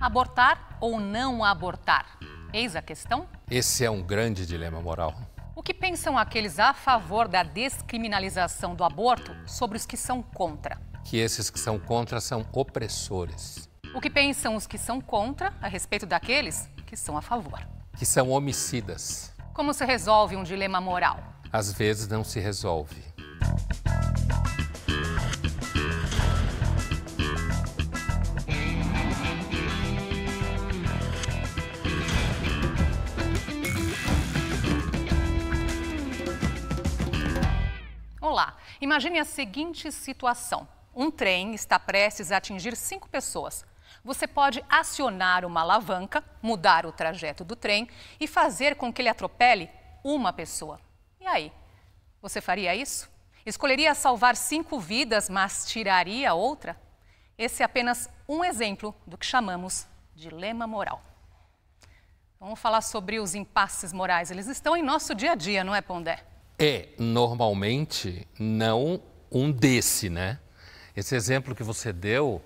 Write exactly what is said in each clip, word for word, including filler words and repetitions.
Abortar ou não abortar? Eis a questão. Esse é um grande dilema moral. O que pensam aqueles a favor da descriminalização do aborto sobre os que são contra? Que esses que são contra são opressores. O que pensam os que são contra a respeito daqueles que são a favor? Que são homicidas. Como se resolve um dilema moral? Às vezes não se resolve. Olá, imagine a seguinte situação. Um trem está prestes a atingir cinco pessoas. Você pode acionar uma alavanca, mudar o trajeto do trem e fazer com que ele atropele uma pessoa. E aí? Você faria isso? Escolheria salvar cinco vidas, mas tiraria outra? Esse é apenas um exemplo do que chamamos de dilema moral. Vamos falar sobre os impasses morais. Eles estão em nosso dia a dia, não é, Pondé? É, normalmente, não um desse, né? Esse exemplo que você deu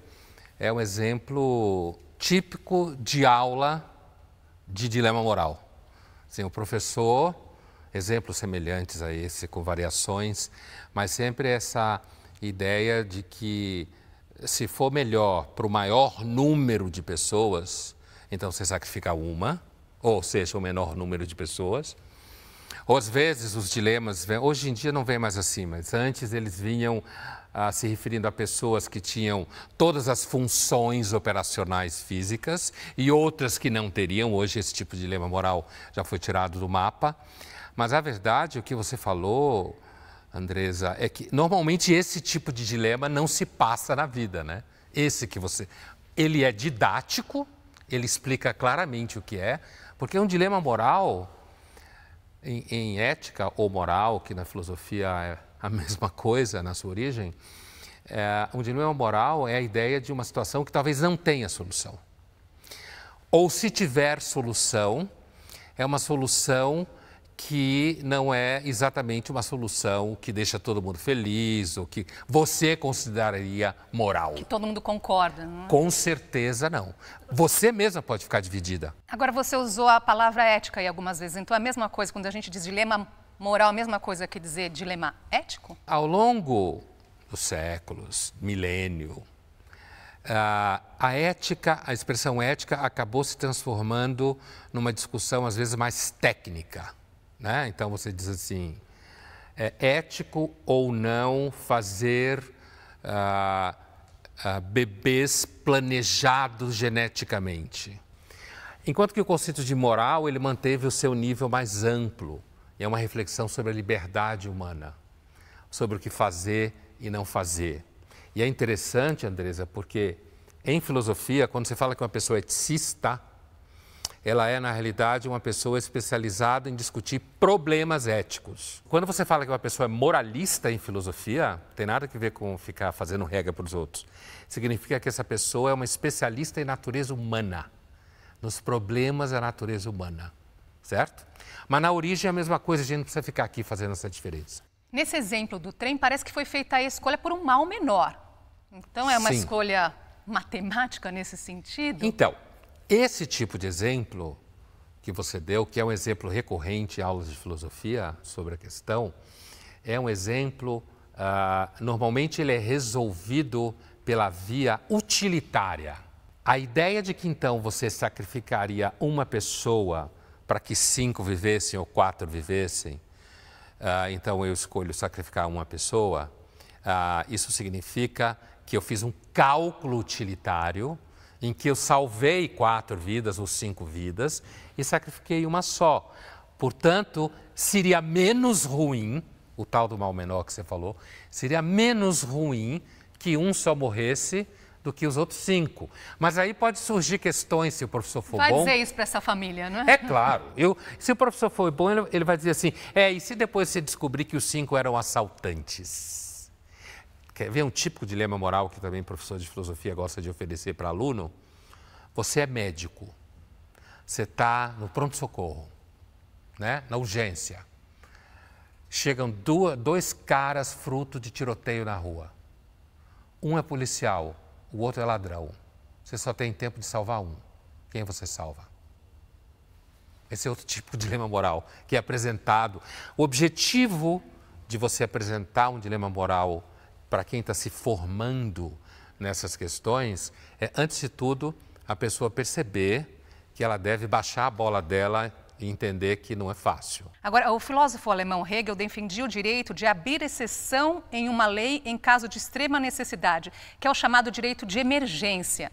é um exemplo típico de aula de dilema moral. Assim, o professor, exemplos semelhantes a esse, com variações, mas sempre essa ideia de que se for melhor para o maior número de pessoas, então você sacrifica uma, ou seja, o menor número de pessoas. Ou às vezes os dilemas, vem, hoje em dia não vem mais assim, mas antes eles vinham ah, se referindo a pessoas que tinham todas as funções operacionais físicas e outras que não teriam. Hoje esse tipo de dilema moral já foi tirado do mapa. Mas a verdade, o que você falou, Andresa, é que normalmente esse tipo de dilema não se passa na vida, né? Esse que você... Ele é didático, ele explica claramente o que é, porque é um dilema moral... Em, em ética ou moral, que na filosofia é a mesma coisa na sua origem, é, um dilema moral é a ideia de uma situação que talvez não tenha solução. Ou se tiver solução, é uma solução que não é exatamente uma solução que deixa todo mundo feliz ou que você consideraria moral. Que todo mundo concorda, não é? Com certeza não. Você mesma pode ficar dividida. Agora, você usou a palavra ética aí algumas vezes, então é a mesma coisa, quando a gente diz dilema moral, a mesma coisa que dizer dilema ético? Ao longo dos séculos, milênio, a ética, a expressão ética acabou se transformando numa discussão às vezes mais técnica. Né? Então, você diz assim, é ético ou não fazer ah, ah, bebês planejados geneticamente? Enquanto que o conceito de moral, ele manteve o seu nível mais amplo. É uma reflexão sobre a liberdade humana, sobre o que fazer e não fazer. E é interessante, Andresa, porque em filosofia, quando você fala que uma pessoa é eticista, ela é, na realidade, uma pessoa especializada em discutir problemas éticos. Quando você fala que uma pessoa é moralista em filosofia, não tem nada a ver com ficar fazendo regra para os outros. Significa que essa pessoa é uma especialista em natureza humana, nos problemas da natureza humana, certo? Mas na origem é a mesma coisa, a gente não precisa ficar aqui fazendo essa diferença. Nesse exemplo do trem, parece que foi feita a escolha por um mal menor. Então, é uma Sim. escolha matemática nesse sentido? Então... Esse tipo de exemplo que você deu, que é um exemplo recorrente em aulas de filosofia sobre a questão, é um exemplo, ah, normalmente ele é resolvido pela via utilitária. A ideia de que então você sacrificaria uma pessoa para que cinco vivessem ou quatro vivessem, ah, então eu escolho sacrificar uma pessoa, ah, isso significa que eu fiz um cálculo utilitário em que eu salvei quatro vidas ou cinco vidas e sacrifiquei uma só. Portanto, seria menos ruim, o tal do mal menor que você falou, seria menos ruim que um só morresse do que os outros cinco. Mas aí pode surgir questões se o professor for vai bom... Vai dizer isso para essa família, não é? É claro. Eu, se o professor for bom, ele, ele vai dizer assim, é, e se depois você descobrir que os cinco eram assaltantes? Quer ver um típico dilema moral que também professor de filosofia gosta de oferecer para aluno? Você é médico, você está no pronto-socorro, né? Na urgência. Chegam duas, dois caras fruto de tiroteio na rua. Um é policial, o outro é ladrão. Você só tem tempo de salvar um. Quem você salva? Esse é outro tipo de dilema moral que é apresentado. O objetivo de você apresentar um dilema moral para quem está se formando nessas questões é, antes de tudo, a pessoa perceber que ela deve baixar a bola dela e entender que não é fácil. Agora, o filósofo alemão Hegel defendia o direito de abrir exceção em uma lei em caso de extrema necessidade, que é o chamado direito de emergência.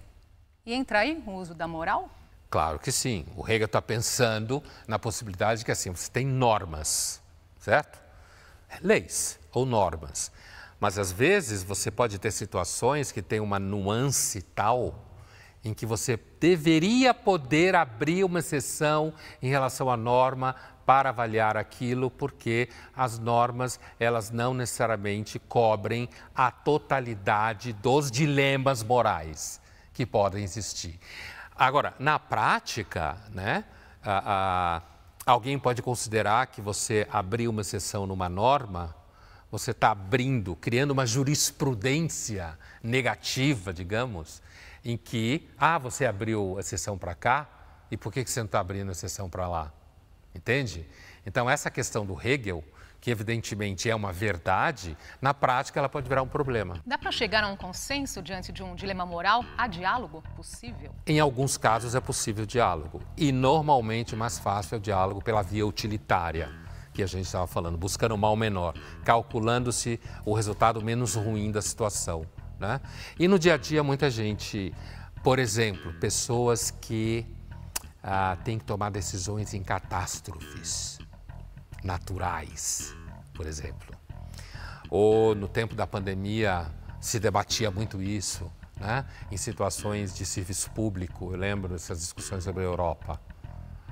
E entra aí o uso da moral? Claro que sim. O Hegel está pensando na possibilidade de que, assim, você tem normas, certo? Leis ou normas. Mas, às vezes, você pode ter situações que tem uma nuance tal em que você deveria poder abrir uma exceção em relação à norma para avaliar aquilo, porque as normas, elas não necessariamente cobrem a totalidade dos dilemas morais que podem existir. Agora, na prática, né, a, a, alguém pode considerar que você abrir uma exceção numa norma, você está abrindo, criando uma jurisprudência negativa, digamos, em que, ah, você abriu a exceção para cá, e por que você não está abrindo a exceção para lá? Entende? Então, essa questão do Hegel, que evidentemente é uma verdade, na prática ela pode virar um problema. Dá para chegar a um consenso diante de um dilema moral? Há diálogo possível? Em alguns casos é possível diálogo. E, normalmente, o mais fácil é o diálogo pela via utilitária, que a gente estava falando, buscando o mal menor, calculando-se o resultado menos ruim da situação. Né? E no dia a dia, muita gente, por exemplo, pessoas que ah, têm que tomar decisões em catástrofes naturais, por exemplo. Ou no tempo da pandemia se debatia muito isso, né? Em situações de serviço público. Eu lembro dessas discussões sobre a Europa,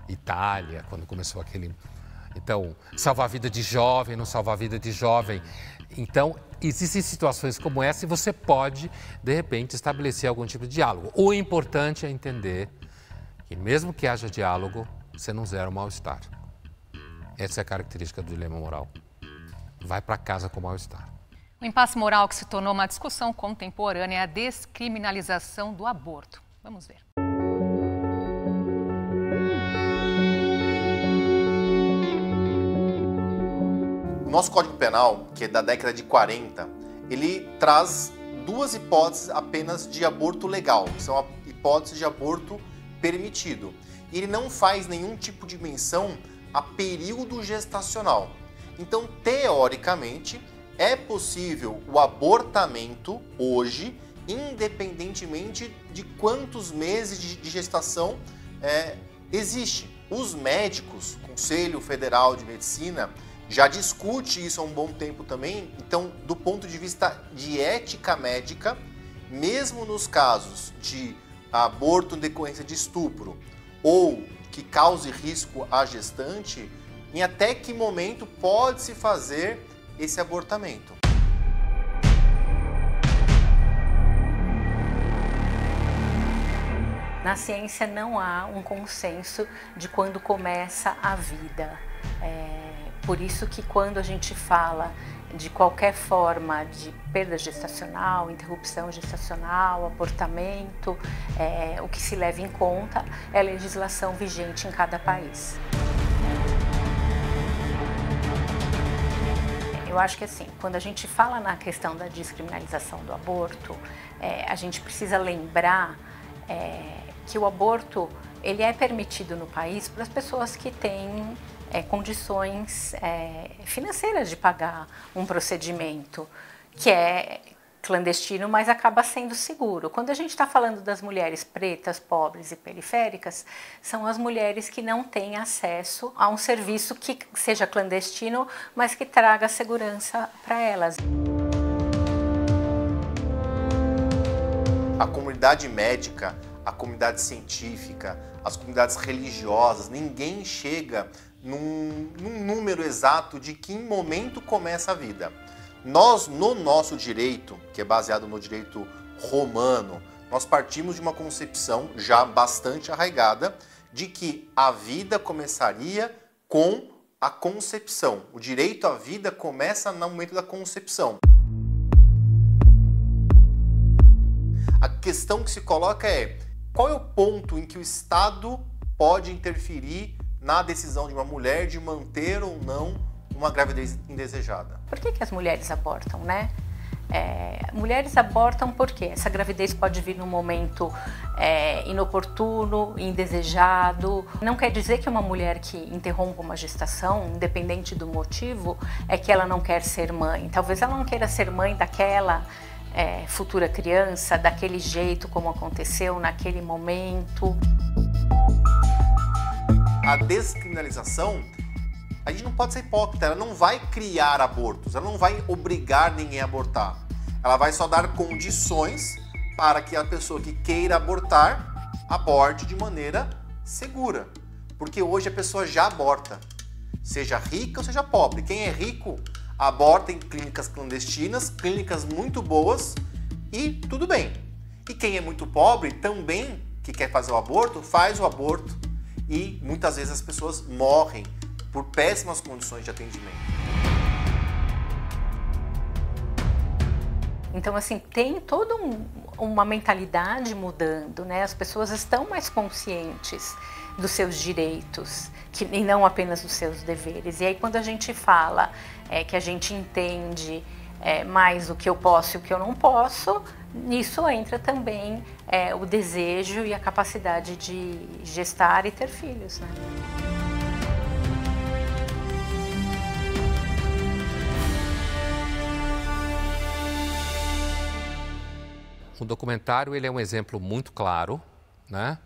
Itália, quando começou aquele... Então, salvar a vida de jovem, não salvar a vida de jovem. Então, existem situações como essa e você pode, de repente, estabelecer algum tipo de diálogo. O importante é entender que, mesmo que haja diálogo, você não zera o mal-estar. Essa é a característica do dilema moral. Vai para casa com o mal-estar. O impasse moral que se tornou uma discussão contemporânea é a descriminalização do aborto. Vamos ver. O nosso Código Penal, que é da década de quarenta, ele traz duas hipóteses apenas de aborto legal, que são a hipótese de aborto permitido. Ele não faz nenhum tipo de menção a período gestacional. Então, teoricamente, é possível o abortamento hoje, independentemente de quantos meses de gestação é, existe. Os médicos, o Conselho Federal de Medicina, já discute isso há um bom tempo também. Então, do ponto de vista de ética médica, mesmo nos casos de aborto em decorrência de estupro ou que cause risco à gestante, em até que momento pode-se fazer esse abortamento? Na ciência não há um consenso de quando começa a vida. É... Por isso que quando a gente fala de qualquer forma de perda gestacional, interrupção gestacional, abortamento, é, o que se leva em conta é a legislação vigente em cada país. Eu acho que assim, quando a gente fala na questão da descriminalização do aborto, é, a gente precisa lembrar é, que o aborto ele é permitido no país para as pessoas que têm É, condições é, financeiras de pagar um procedimento que é clandestino, mas acaba sendo seguro. Quando a gente está falando das mulheres pretas, pobres e periféricas, são as mulheres que não têm acesso a um serviço que seja clandestino, mas que traga segurança para elas. A comunidade médica, a comunidade científica, as comunidades religiosas, ninguém chega Num, num número exato de que em momento começa a vida. Nós, no nosso direito, que é baseado no direito romano, nós partimos de uma concepção já bastante arraigada de que a vida começaria com a concepção. O direito à vida começa no momento da concepção. A questão que se coloca é: qual é o ponto em que o Estado pode interferir na decisão de uma mulher de manter ou não uma gravidez indesejada? Por que que as mulheres abortam, né? É, mulheres abortam porque essa gravidez pode vir num momento é, inoportuno, indesejado. Não quer dizer que uma mulher que interrompa uma gestação, independente do motivo, é que ela não quer ser mãe. Talvez ela não queira ser mãe daquela é, futura criança, daquele jeito como aconteceu, naquele momento. A descriminalização, a gente não pode ser hipócrita, ela não vai criar abortos, ela não vai obrigar ninguém a abortar. Ela vai só dar condições para que a pessoa que queira abortar, aborte de maneira segura. Porque hoje a pessoa já aborta, seja rica ou seja pobre. Quem é rico aborta em clínicas clandestinas, clínicas muito boas e tudo bem. E quem é muito pobre também, que quer fazer o aborto, faz o aborto e muitas vezes as pessoas morrem por péssimas condições de atendimento. Então, assim, tem toda um, uma mentalidade mudando, né? As pessoas estão mais conscientes dos seus direitos que, e não apenas dos seus deveres. E aí, quando a gente fala é, que a gente entende é, mais o que eu posso e o que eu não posso, nisso entra também é, o desejo e a capacidade de gestar e ter filhos, né? O documentário ele é um exemplo muito claro, né,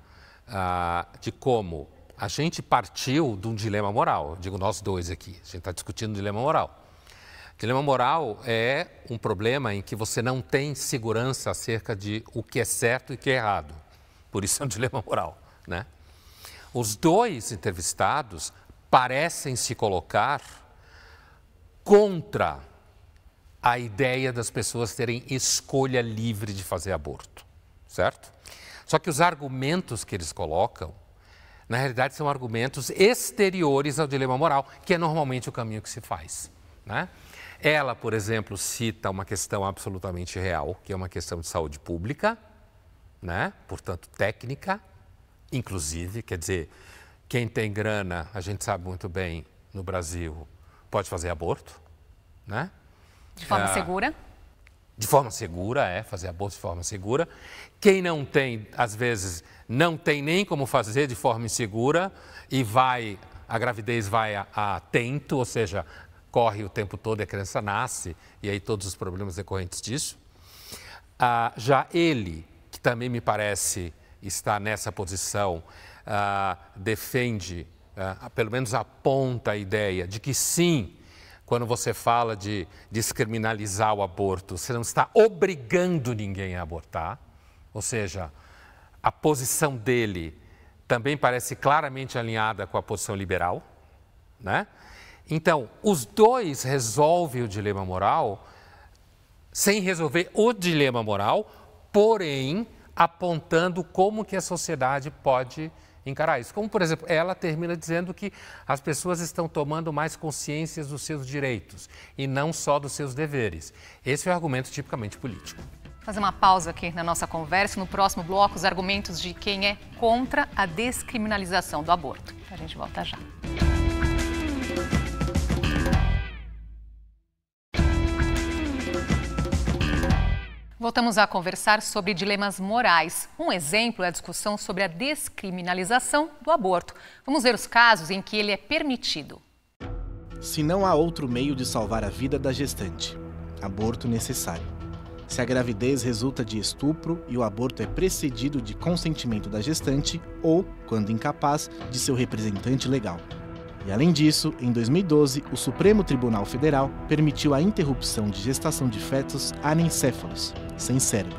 ah, de como a gente partiu de um dilema moral. Eu digo nós dois aqui, a gente está discutindo um dilema moral. O dilema moral é um problema em que você não tem segurança acerca de o que é certo e o que é errado. Por isso é um dilema moral, né? Os dois entrevistados parecem se colocar contra a ideia das pessoas terem escolha livre de fazer aborto, certo? Só que os argumentos que eles colocam, na realidade, são argumentos exteriores ao dilema moral, que é normalmente o caminho que se faz, né? Ela, por exemplo, cita uma questão absolutamente real, que é uma questão de saúde pública, né? Portanto, técnica, inclusive, quer dizer, quem tem grana, a gente sabe muito bem, no Brasil, pode fazer aborto, né? De forma ah, segura? De forma segura, é, fazer aborto de forma segura. Quem não tem, às vezes, não tem nem como fazer de forma insegura e vai, a gravidez vai a, a tento, ou seja, corre o tempo todo e a criança nasce, e aí todos os problemas decorrentes disso. Ah, já ele, que também me parece estar nessa posição, ah, defende, ah, pelo menos aponta a ideia de que sim, quando você fala de descriminalizar o aborto, você não está obrigando ninguém a abortar, ou seja, a posição dele também parece claramente alinhada com a posição liberal, né? Então, os dois resolvem o dilema moral sem resolver o dilema moral, porém apontando como que a sociedade pode encarar isso. Como, por exemplo, ela termina dizendo que as pessoas estão tomando mais consciência dos seus direitos e não só dos seus deveres. Esse é o argumento tipicamente político. Fazer uma pausa aqui na nossa conversa. No próximo bloco, os argumentos de quem é contra a descriminalização do aborto. A gente volta já. Voltamos a conversar sobre dilemas morais. Um exemplo é a discussão sobre a descriminalização do aborto. Vamos ver os casos em que ele é permitido. Se não há outro meio de salvar a vida da gestante, aborto necessário. Se a gravidez resulta de estupro e o aborto é precedido de consentimento da gestante ou, quando incapaz, de seu representante legal. E além disso, em dois mil e doze, o Supremo Tribunal Federal permitiu a interrupção de gestação de fetos anencéfalos, sem cérebro.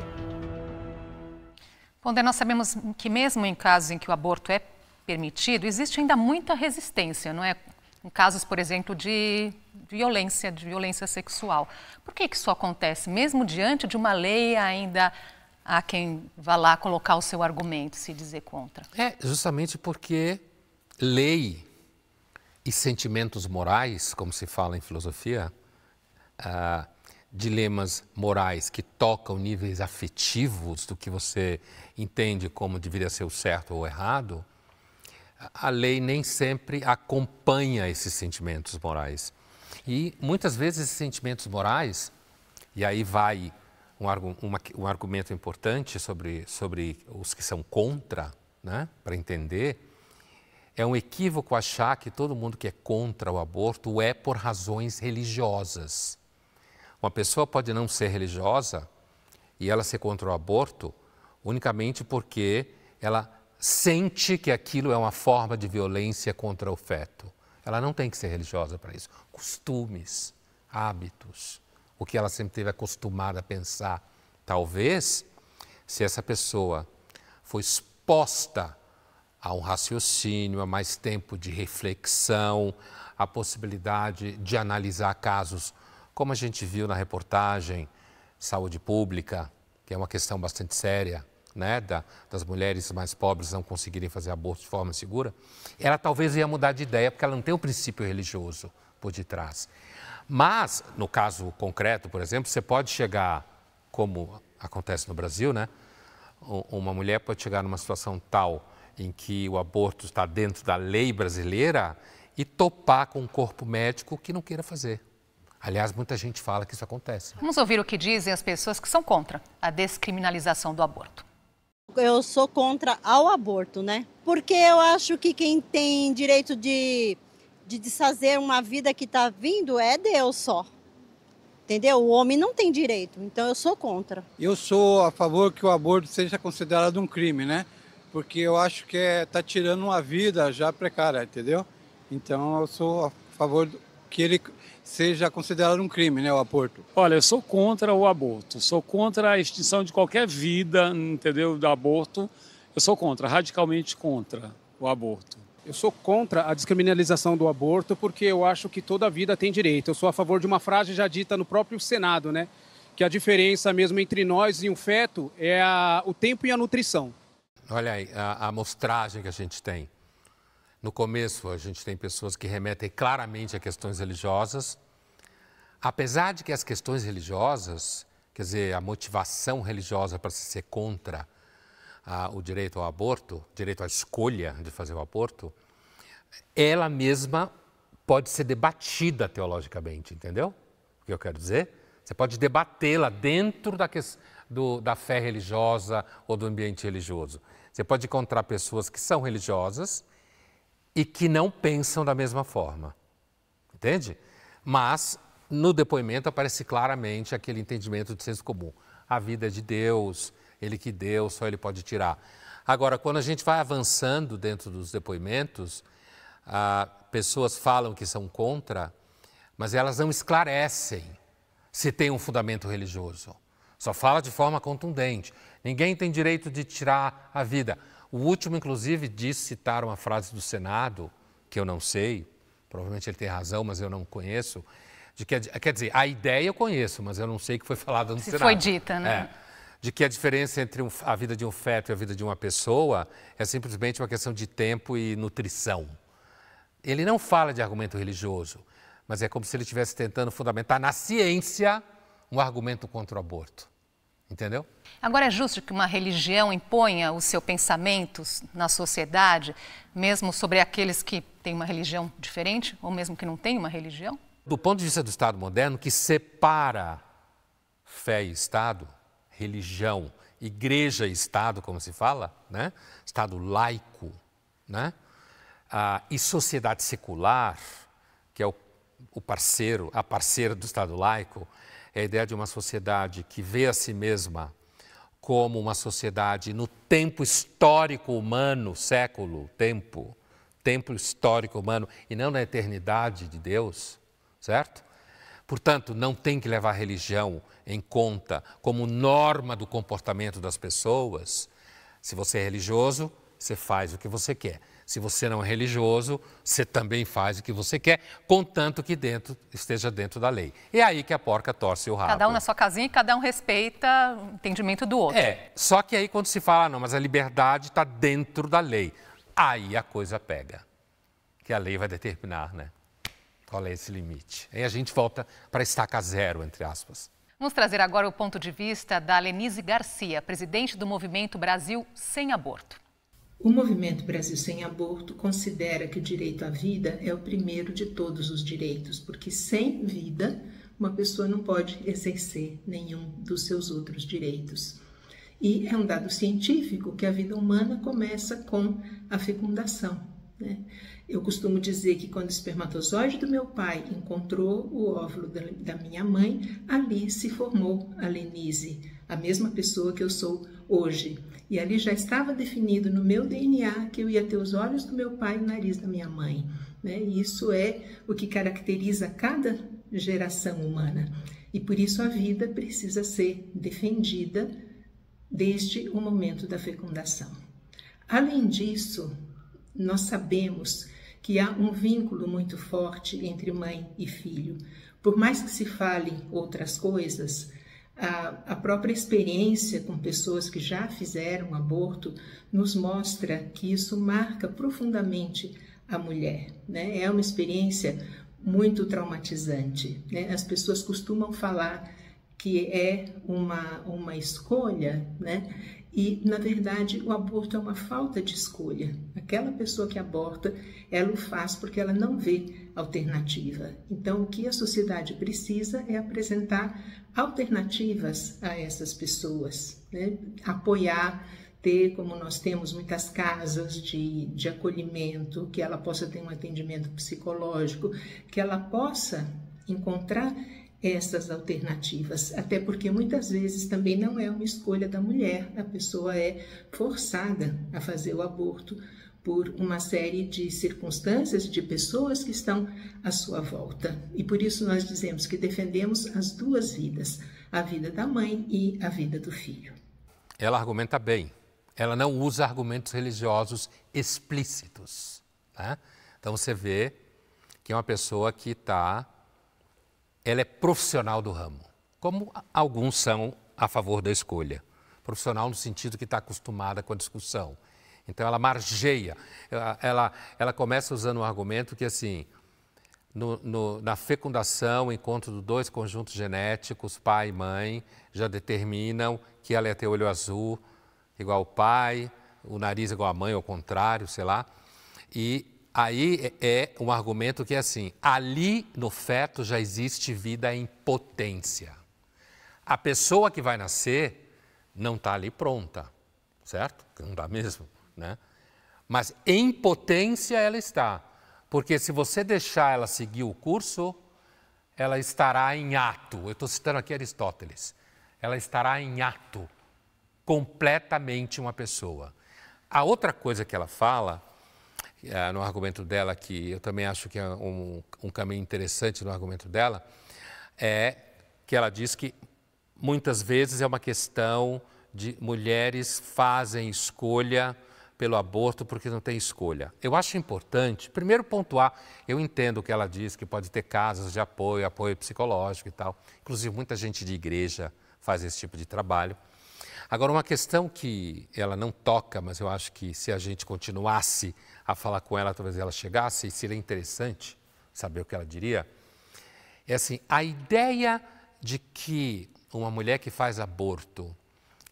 Pondé, nós sabemos que mesmo em casos em que o aborto é permitido, existe ainda muita resistência, não é? Em casos, por exemplo, de violência, de violência sexual. Por que que isso acontece? Mesmo diante de uma lei ainda há quem vá lá colocar o seu argumento, se dizer contra. É, justamente porque lei e sentimentos morais, como se fala em filosofia, uh, dilemas morais que tocam níveis afetivos do que você entende como deveria ser o certo ou o errado, a lei nem sempre acompanha esses sentimentos morais. E muitas vezes esses sentimentos morais, e aí vai um, uma, um argumento importante sobre, sobre os que são contra, né, para entender, é um equívoco achar que todo mundo que é contra o aborto é por razões religiosas. Uma pessoa pode não ser religiosa e ela ser contra o aborto unicamente porque ela sente que aquilo é uma forma de violência contra o feto. Ela não tem que ser religiosa para isso. Costumes, hábitos, o que ela sempre teve acostumada a pensar. Talvez, se essa pessoa foi exposta a um raciocínio, a mais tempo de reflexão, a possibilidade de analisar casos, como a gente viu na reportagem Saúde Pública, que é uma questão bastante séria, né, da, das mulheres mais pobres não conseguirem fazer aborto de forma segura, ela talvez ia mudar de ideia, porque ela não tem o princípio religioso por detrás. Mas, no caso concreto, por exemplo, você pode chegar, como acontece no Brasil, né, uma mulher pode chegar numa situação tal em que o aborto está dentro da lei brasileira e topar com um corpo médico que não queira fazer. Aliás, muita gente fala que isso acontece. Vamos ouvir o que dizem as pessoas que são contra a descriminalização do aborto. Eu sou contra ao aborto, né? Porque eu acho que quem tem direito de, de desfazer uma vida que está vindo é Deus só. Entendeu? O homem não tem direito, então eu sou contra. Eu sou a favor que o aborto seja considerado um crime, né? Porque eu acho que está tirando uma vida já precária, entendeu? Então eu sou a favor que ele seja considerado um crime, né, o aborto. Olha, eu sou contra o aborto, sou contra a extinção de qualquer vida, entendeu, do aborto. Eu sou contra, radicalmente contra o aborto. Eu sou contra a descriminalização do aborto porque eu acho que toda vida tem direito. Eu sou a favor de uma frase já dita no próprio Senado, né, que a diferença mesmo entre nós e um feto é a, o tempo e a nutrição. Olha aí, a amostragem que a gente tem. No começo, a gente tem pessoas que remetem claramente a questões religiosas, apesar de que as questões religiosas, quer dizer, a motivação religiosa para se ser contra a, o direito ao aborto, direito à escolha de fazer o aborto, ela mesma pode ser debatida teologicamente, entendeu? O que eu quero dizer? Você pode debatê-la dentro da, do, da fé religiosa ou do ambiente religioso. Você pode encontrar pessoas que são religiosas e que não pensam da mesma forma, entende? Mas no depoimento aparece claramente aquele entendimento de senso comum. A vida é de Deus, Ele que deu, só Ele pode tirar. Agora, quando a gente vai avançando dentro dos depoimentos, ah, pessoas falam que são contra, mas elas não esclarecem se tem um fundamento religioso. Só fala de forma contundente. Ninguém tem direito de tirar a vida. O último, inclusive, disse citar uma frase do Senado, que eu não sei, provavelmente ele tem razão, mas eu não conheço, de que, quer dizer, a ideia eu conheço, mas eu não sei o que foi falada no Senado. Se foi dita, né? É, de que a diferença entre um, a vida de um feto e a vida de uma pessoa é simplesmente uma questão de tempo e nutrição. Ele não fala de argumento religioso, mas é como se ele estivesse tentando fundamentar na ciência um argumento contra o aborto. Entendeu? Agora, é justo que uma religião imponha os seus pensamentos na sociedade, mesmo sobre aqueles que têm uma religião diferente, ou mesmo que não têm uma religião? Do ponto de vista do Estado moderno, que separa fé e Estado, religião, igreja e Estado, como se fala, né? Estado laico, né? Ah, e sociedade secular, que é o, o parceiro, a parceira do Estado laico, é a ideia de uma sociedade que vê a si mesma como uma sociedade no tempo histórico humano, século, tempo, tempo histórico humano, e não na eternidade de Deus, certo? Portanto, não tem que levar a religião em conta como norma do comportamento das pessoas. Se você é religioso, você faz o que você quer. Se você não é religioso, você também faz o que você quer, contanto que dentro, esteja dentro da lei. É aí que a porca torce o rabo. Cada um na sua casinha e cada um respeita o entendimento do outro. É, só que aí quando se fala, não, mas a liberdade está dentro da lei. Aí a coisa pega, que a lei vai determinar, né? Qual é esse limite. Aí a gente volta para estaca zero, entre aspas. Vamos trazer agora o ponto de vista da Lenise Garcia, presidente do Movimento Brasil Sem Aborto. O Movimento Brasil Sem Aborto considera que o direito à vida é o primeiro de todos os direitos, porque sem vida uma pessoa não pode exercer nenhum dos seus outros direitos. E é um dado científico que a vida humana começa com a fecundação, né? Eu costumo dizer que quando o espermatozoide do meu pai encontrou o óvulo da minha mãe, ali se formou a Lenise, a mesma pessoa que eu sou hoje. E ali já estava definido no meu D N A que eu ia ter os olhos do meu pai e o nariz da minha mãe, né? E isso é o que caracteriza cada geração humana. E por isso a vida precisa ser defendida desde o momento da fecundação. Além disso, nós sabemos que há um vínculo muito forte entre mãe e filho. Por mais que se fale outras coisas, a, a própria experiência com pessoas que já fizeram aborto nos mostra que isso marca profundamente a mulher, né? É uma experiência muito traumatizante, né? As pessoas costumam falar que é uma, uma escolha, né? E, na verdade, o aborto é uma falta de escolha. Aquela pessoa que aborta, ela o faz porque ela não vê alternativa. Então, o que a sociedade precisa é apresentar alternativas a essas pessoas, né? Apoiar, ter, como nós temos muitas casas de, de acolhimento, que ela possa ter um atendimento psicológico, que ela possa encontrar essas alternativas, até porque muitas vezes também não é uma escolha da mulher, a pessoa é forçada a fazer o aborto por uma série de circunstâncias, de pessoas que estão à sua volta. E por isso nós dizemos que defendemos as duas vidas, a vida da mãe e a vida do filho. Ela argumenta bem, ela não usa argumentos religiosos explícitos, né? Então você vê que é uma pessoa que está... Ela é profissional do ramo, como alguns são a favor da escolha. Profissional no sentido que está acostumada com a discussão. Então, ela margeia, ela, ela, ela começa usando um argumento que, assim, no, no, na fecundação, o encontro de dois conjuntos genéticos, pai e mãe, já determinam que ela ia ter olho azul igual ao pai, o nariz igual à mãe, ao contrário, sei lá, e... Aí é um argumento que é assim, ali no feto já existe vida em potência. A pessoa que vai nascer não está ali pronta, certo? Não dá mesmo, né? Mas em potência ela está, porque se você deixar ela seguir o curso, ela estará em ato. Eu estou citando aqui Aristóteles. Ela estará em ato, completamente uma pessoa. A outra coisa que ela fala... É, no argumento dela, que eu também acho que é um, um caminho interessante no argumento dela, é que ela diz que muitas vezes é uma questão de mulheres fazem escolha pelo aborto porque não tem escolha. Eu acho importante, primeiro pontuar, eu entendo o que ela diz, que pode ter casas de apoio, apoio psicológico e tal, inclusive muita gente de igreja faz esse tipo de trabalho. Agora, uma questão que ela não toca, mas eu acho que se a gente continuasse a falar com ela, talvez ela chegasse, e seria interessante saber o que ela diria, é assim, a ideia de que uma mulher que faz aborto,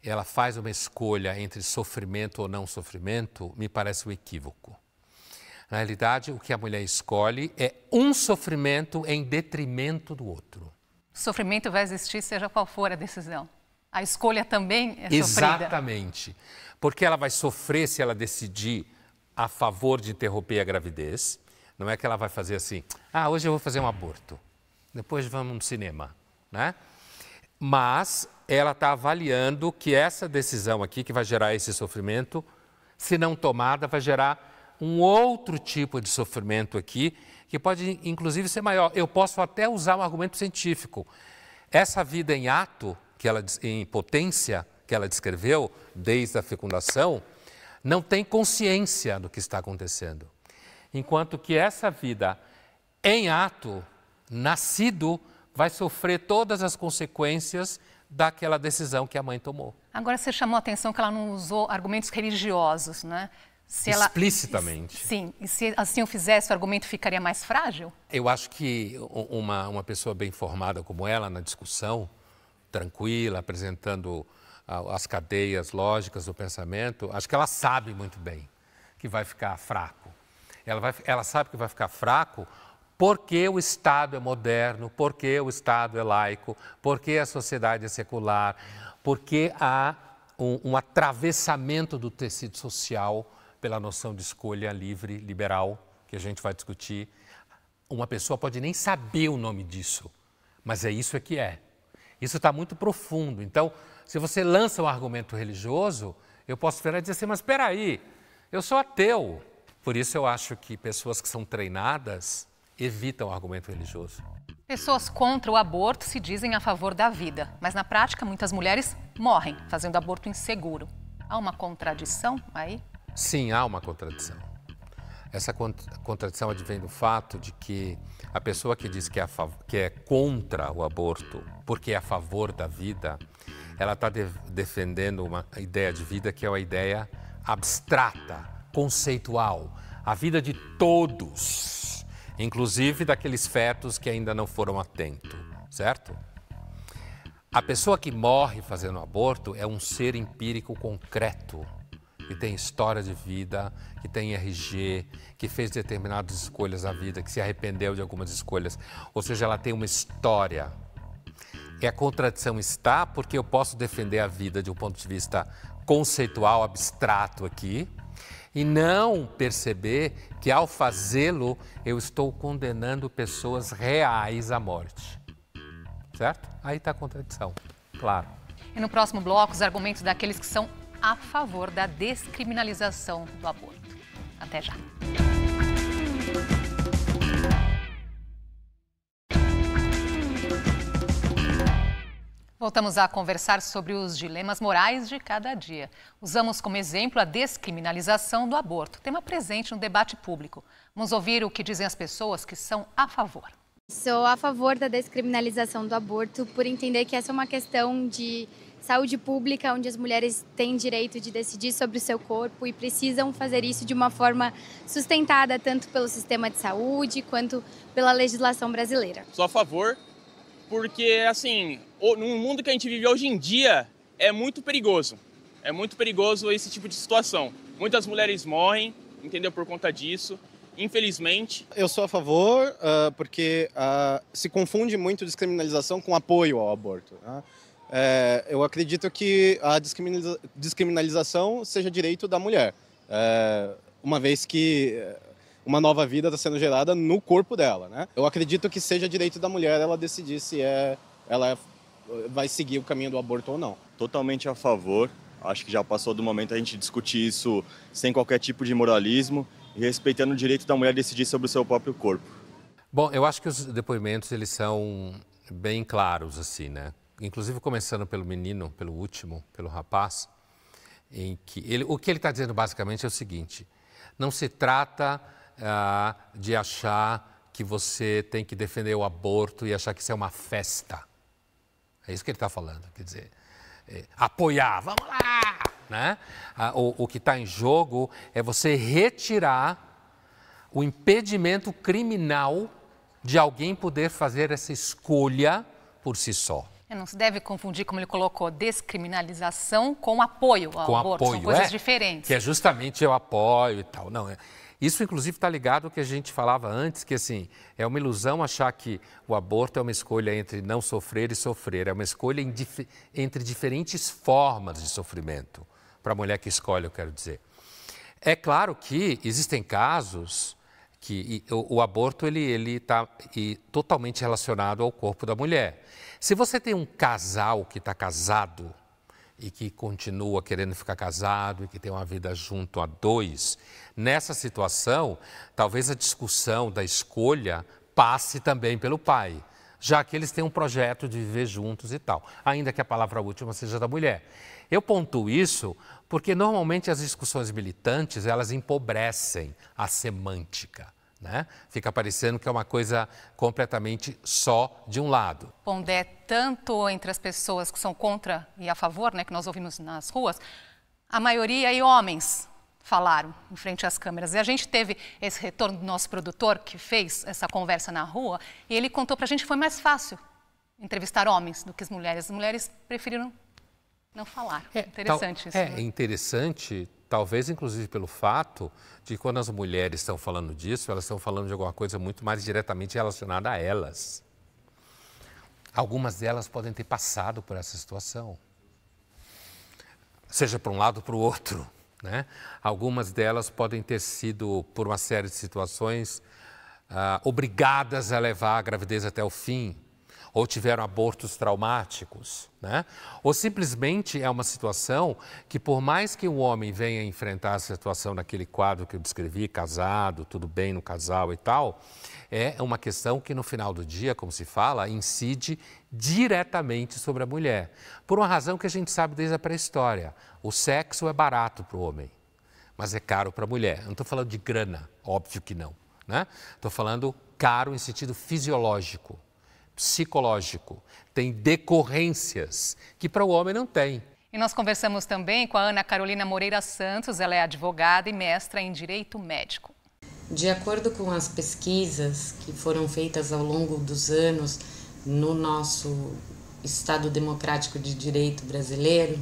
ela faz uma escolha entre sofrimento ou não sofrimento, me parece um equívoco. Na realidade, o que a mulher escolhe é um sofrimento em detrimento do outro. O sofrimento vai existir, seja qual for a decisão. A escolha também é sofrida. Exatamente, porque ela vai sofrer se ela decidir a favor de interromper a gravidez. Não é que ela vai fazer assim, ah, hoje eu vou fazer um aborto, depois vamos no cinema, né? Mas ela está avaliando que essa decisão aqui, que vai gerar esse sofrimento, se não tomada, vai gerar um outro tipo de sofrimento aqui, que pode inclusive ser maior. Eu posso até usar um argumento científico. Essa vida em ato... Que ela, em potência, que ela descreveu desde a fecundação, não tem consciência do que está acontecendo. Enquanto que essa vida em ato, nascido, vai sofrer todas as consequências daquela decisão que a mãe tomou. Agora você chamou a atenção que ela não usou argumentos religiosos, né? Se ela, explicitamente. Sim, e se assim eu fizesse, o argumento ficaria mais frágil? Eu acho que uma, uma pessoa bem formada como ela na discussão, tranquila, apresentando as cadeias lógicas do pensamento, acho que ela sabe muito bem que vai ficar fraco. Ela, vai, ela sabe que vai ficar fraco porque o Estado é moderno, porque o Estado é laico, porque a sociedade é secular, porque há um, um atravessamento do tecido social pela noção de escolha livre, liberal, que a gente vai discutir. Uma pessoa pode nem saber o nome disso, mas é isso que é. Isso está muito profundo. Então, se você lança um argumento religioso, eu posso virar e dizer assim, mas espera aí, eu sou ateu. Por isso eu acho que pessoas que são treinadas evitam o argumento religioso. Pessoas contra o aborto se dizem a favor da vida, mas na prática muitas mulheres morrem fazendo aborto inseguro. Há uma contradição aí? Sim, há uma contradição. Essa contradição advém do fato de que a pessoa que diz que é, a favor, que é contra o aborto porque é a favor da vida, ela está de, defendendo uma ideia de vida que é uma ideia abstrata, conceitual. A vida de todos, inclusive daqueles fetos que ainda não foram a tempo, certo? A pessoa que morre fazendo aborto é um ser empírico concreto, que tem história de vida, que tem R G, que fez determinadas escolhas na vida, que se arrependeu de algumas escolhas. Ou seja, ela tem uma história. E a contradição está porque eu posso defender a vida de um ponto de vista conceitual, abstrato aqui, e não perceber que ao fazê-lo eu estou condenando pessoas reais à morte. Certo? Aí está a contradição, claro. E no próximo bloco, os argumentos daqueles que são a favor da descriminalização do aborto. Até já. Voltamos a conversar sobre os dilemas morais de cada dia. Usamos como exemplo a descriminalização do aborto, tema presente no debate público. Vamos ouvir o que dizem as pessoas que são a favor. Sou a favor da descriminalização do aborto por entender que essa é uma questão de saúde pública, onde as mulheres têm direito de decidir sobre o seu corpo e precisam fazer isso de uma forma sustentada, tanto pelo sistema de saúde quanto pela legislação brasileira. Sou a favor porque, assim, no mundo que a gente vive hoje em dia, é muito perigoso. É muito perigoso esse tipo de situação. Muitas mulheres morrem, entendeu, por conta disso, infelizmente. Eu sou a favor uh, porque uh, se confunde muito descriminalização com apoio ao aborto, né? É, eu acredito que a descriminalização seja direito da mulher, é, uma vez que uma nova vida está sendo gerada no corpo dela, né? Eu acredito que seja direito da mulher ela decidir se é, ela vai seguir o caminho do aborto ou não. Totalmente a favor. Acho que já passou do momento a gente discutir isso sem qualquer tipo de moralismo e respeitando o direito da mulher decidir sobre o seu próprio corpo. Bom, eu acho que os depoimentos eles são bem claros, assim, né? Inclusive começando pelo menino, pelo último, pelo rapaz, em que ele, o que ele está dizendo basicamente é o seguinte, não se trata ah, de achar que você tem que defender o aborto e achar que isso é uma festa. É isso que ele está falando, quer dizer, é, apoiar, vamos lá! Né? Ah, o, o que está em jogo é você retirar o impedimento criminal de alguém poder fazer essa escolha por si só. Não se deve confundir, como ele colocou, descriminalização com apoio ao com aborto, apoio, são coisas é, diferentes. Que é justamente eu apoio e tal. Não, é, isso, inclusive, está ligado ao que a gente falava antes, que assim, é uma ilusão achar que o aborto é uma escolha entre não sofrer e sofrer, é uma escolha em, entre diferentes formas de sofrimento, para a mulher que escolhe, eu quero dizer. É claro que existem casos que e, o, o aborto ele ele está totalmente relacionado ao corpo da mulher. Se você tem um casal que está casado e que continua querendo ficar casado e que tem uma vida junto a dois, nessa situação, talvez a discussão da escolha passe também pelo pai, já que eles têm um projeto de viver juntos e tal, ainda que a palavra última seja da mulher. Eu pontuo isso porque normalmente as discussões militantes, elas empobrecem a semântica. Né? Fica parecendo que é uma coisa completamente só de um lado. Pondé, tanto entre as pessoas que são contra e a favor, né, que nós ouvimos nas ruas, a maioria e homens falaram em frente às câmeras. E a gente teve esse retorno do nosso produtor que fez essa conversa na rua e ele contou pra gente que foi mais fácil entrevistar homens do que as mulheres. As mulheres preferiram não falar. É interessante tal, isso. É, né? É interessante, talvez inclusive pelo fato de quando as mulheres estão falando disso, elas estão falando de alguma coisa muito mais diretamente relacionada a elas. Algumas delas podem ter passado por essa situação, seja para um lado ou para o outro, né? Algumas delas podem ter sido, por uma série de situações, ah, obrigadas a levar a gravidez até o fim, ou tiveram abortos traumáticos, né? Ou simplesmente é uma situação que, por mais que o homem venha enfrentar a situação naquele quadro que eu descrevi, casado, tudo bem no casal e tal, é uma questão que no final do dia, como se fala, incide diretamente sobre a mulher. Por uma razão que a gente sabe desde a pré-história, o sexo é barato para o homem, mas é caro para a mulher. Eu não estou falando de grana, óbvio que não, né? Estou falando caro em sentido fisiológico, psicológico, tem decorrências que para o homem não tem. E nós conversamos também com a Ana Carolina Moreira Santos, ela é advogada e mestra em Direito Médico. De acordo com as pesquisas que foram feitas ao longo dos anos no nosso Estado Democrático de Direito brasileiro,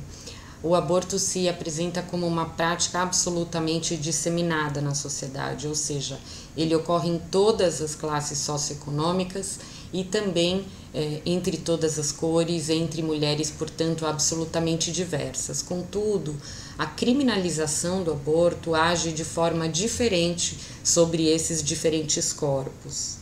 o aborto se apresenta como uma prática absolutamente disseminada na sociedade, ou seja, ele ocorre em todas as classes socioeconômicas e também eh, entre todas as cores, entre mulheres, portanto, absolutamente diversas. Contudo, a criminalização do aborto age de forma diferente sobre esses diferentes corpos.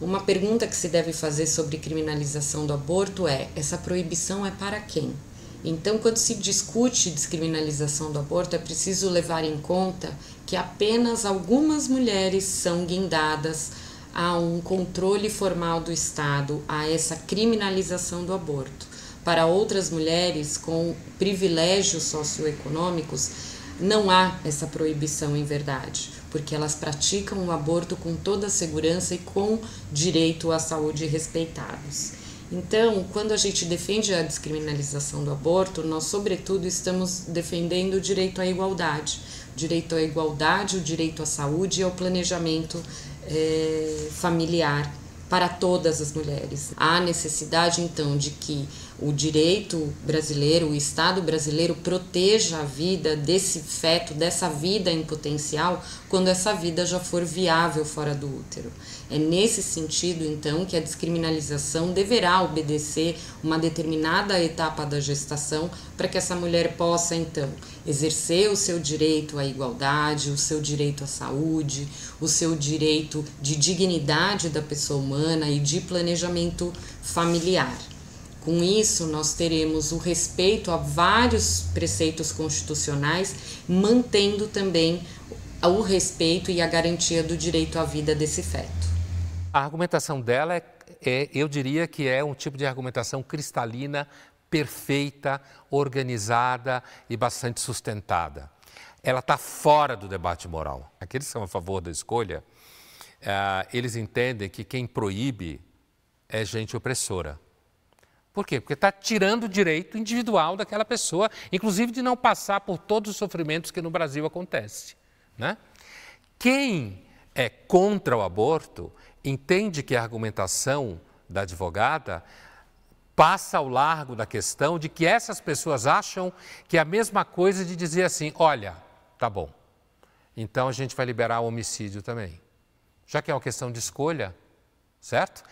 Uma pergunta que se deve fazer sobre criminalização do aborto é: essa proibição é para quem? Então, quando se discute descriminalização do aborto, é preciso levar em conta que apenas algumas mulheres são guindadas a um controle formal do Estado, a essa criminalização do aborto. Para outras mulheres com privilégios socioeconômicos, não há essa proibição em verdade, porque elas praticam o aborto com toda a segurança e com direito à saúde respeitados. Então, quando a gente defende a descriminalização do aborto, nós, sobretudo, estamos defendendo o direito à igualdade. O direito à igualdade, o direito à saúde e ao planejamento eh, familiar para todas as mulheres. Há necessidade, então, de que o direito brasileiro, o Estado brasileiro, proteja a vida desse feto, dessa vida em potencial, quando essa vida já for viável fora do útero. É nesse sentido, então, que a descriminalização deverá obedecer uma determinada etapa da gestação para que essa mulher possa, então, exercer o seu direito à igualdade, o seu direito à saúde, o seu direito de dignidade da pessoa humana e de planejamento familiar. Com isso, nós teremos o respeito a vários preceitos constitucionais, mantendo também o respeito e a garantia do direito à vida desse feto. A argumentação dela, é, é, eu diria que é um tipo de argumentação cristalina, perfeita, organizada e bastante sustentada. Ela está fora do debate moral. Aqueles que são a favor da escolha, uh, eles entendem que quem proíbe é gente opressora. Por quê? Porque está tirando o direito individual daquela pessoa, inclusive de não passar por todos os sofrimentos que no Brasil acontece, né? Quem é contra o aborto entende que a argumentação da advogada passa ao largo da questão de que essas pessoas acham que é a mesma coisa de dizer assim: olha, tá bom, então a gente vai liberar o homicídio também. Já que é uma questão de escolha, certo?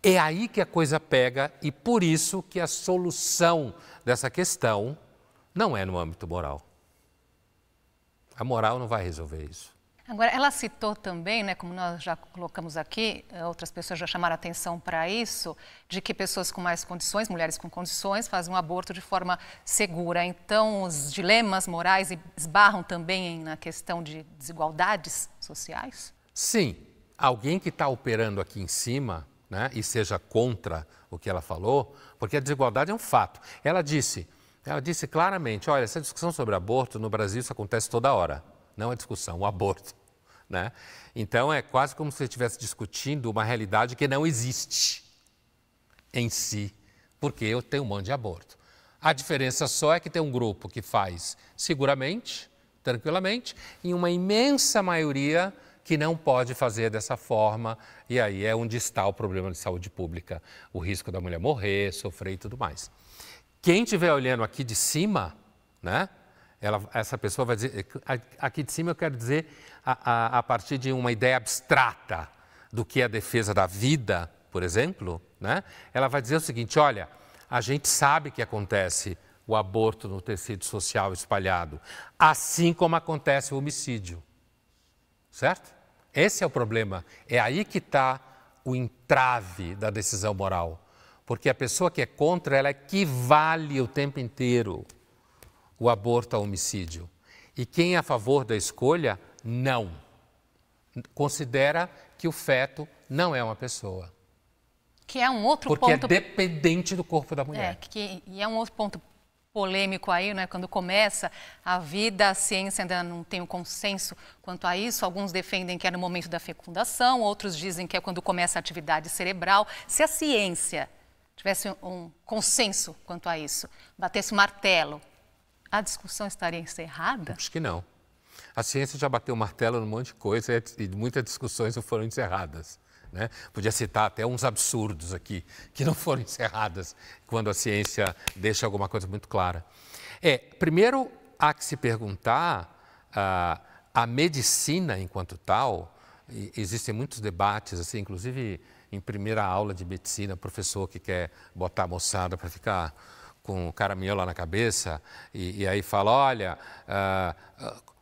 É aí que a coisa pega e por isso que a solução dessa questão não é no âmbito moral. A moral não vai resolver isso. Agora, ela citou também, né, como nós já colocamos aqui, outras pessoas já chamaram atenção para isso, de que pessoas com mais condições, mulheres com condições, fazem um aborto de forma segura. Então, os dilemas morais esbarram também na questão de desigualdades sociais? Sim. Alguém que está operando aqui em cima, né, e seja contra o que ela falou, porque a desigualdade é um fato. Ela disse, ela disse claramente: olha, essa discussão sobre aborto no Brasil, isso acontece toda hora, não é discussão, o aborto, né? Então é quase como se você estivesse discutindo uma realidade que não existe em si, porque eu tenho um monte de aborto. A diferença só é que tem um grupo que faz seguramente, tranquilamente, e uma imensa maioria que não pode fazer dessa forma, e aí é onde está o problema de saúde pública, o risco da mulher morrer, sofrer e tudo mais. Quem estiver olhando aqui de cima, né, ela, essa pessoa vai dizer, aqui de cima eu quero dizer a, a, a partir de uma ideia abstrata do que é a defesa da vida, por exemplo, né, ela vai dizer o seguinte, olha, a gente sabe que acontece o aborto no tecido social espalhado, assim como acontece o homicídio, certo? Esse é o problema, é aí que está o entrave da decisão moral, porque a pessoa que é contra, ela equivale o tempo inteiro o aborto ao homicídio. E quem é a favor da escolha, não. Considera que o feto não é uma pessoa. Que é um outro porque ponto... Porque é dependente do corpo da mulher. É, que, e é um outro ponto polêmico aí, né? Quando começa a vida, a ciência ainda não tem um consenso quanto a isso. Alguns defendem que é no momento da fecundação, outros dizem que é quando começa a atividade cerebral. Se a ciência tivesse um consenso quanto a isso, batesse o martelo, a discussão estaria encerrada? Acho que não. A ciência já bateu o martelo num monte de coisa e muitas discussões não foram encerradas. Né? Podia citar até uns absurdos aqui, que não foram encerradas quando a ciência deixa alguma coisa muito clara. É, primeiro, há que se perguntar, ah, a medicina enquanto tal, e existem muitos debates, assim, inclusive em primeira aula de medicina, professor que quer botar a moçada para ficar com o caraminhola na cabeça, e, e aí fala, olha, ah,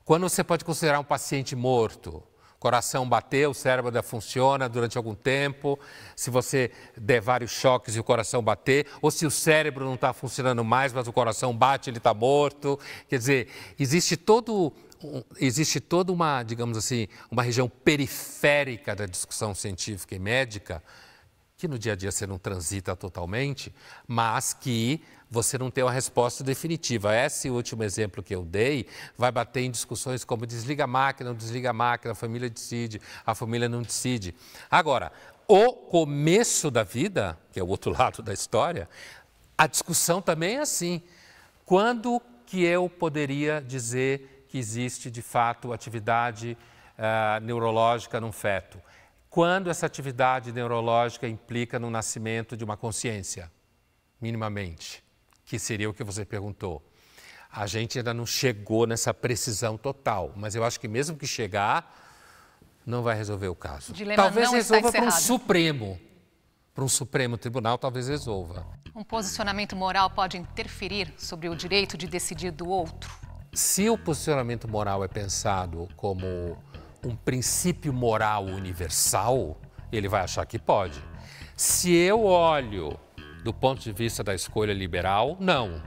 quando você pode considerar um paciente morto? Coração bateu, o cérebro ainda funciona durante algum tempo, se você der vários choques e o coração bater, ou se o cérebro não está funcionando mais, mas o coração bate, ele está morto. Quer dizer, existe todo, existe toda uma, digamos assim, uma região periférica da discussão científica e médica, que no dia a dia você não transita totalmente, mas que você não tem uma resposta definitiva. Esse último exemplo que eu dei vai bater em discussões como desliga a máquina, não desliga a máquina, a família decide, a família não decide. Agora, o começo da vida, que é o outro lado da história, a discussão também é assim. Quando que eu poderia dizer que existe, de fato, atividade uh, neurológica num feto? Quando essa atividade neurológica implica no nascimento de uma consciência, minimamente? Que seria o que você perguntou. A gente ainda não chegou nessa precisão total, mas eu acho que mesmo que chegar, não vai resolver o caso. Dilema talvez resolva para um Supremo, para um Supremo Tribunal, talvez resolva. Um posicionamento moral pode interferir sobre o direito de decidir do outro? Se o posicionamento moral é pensado como um princípio moral universal, ele vai achar que pode. Se eu olho do ponto de vista da escolha liberal, não.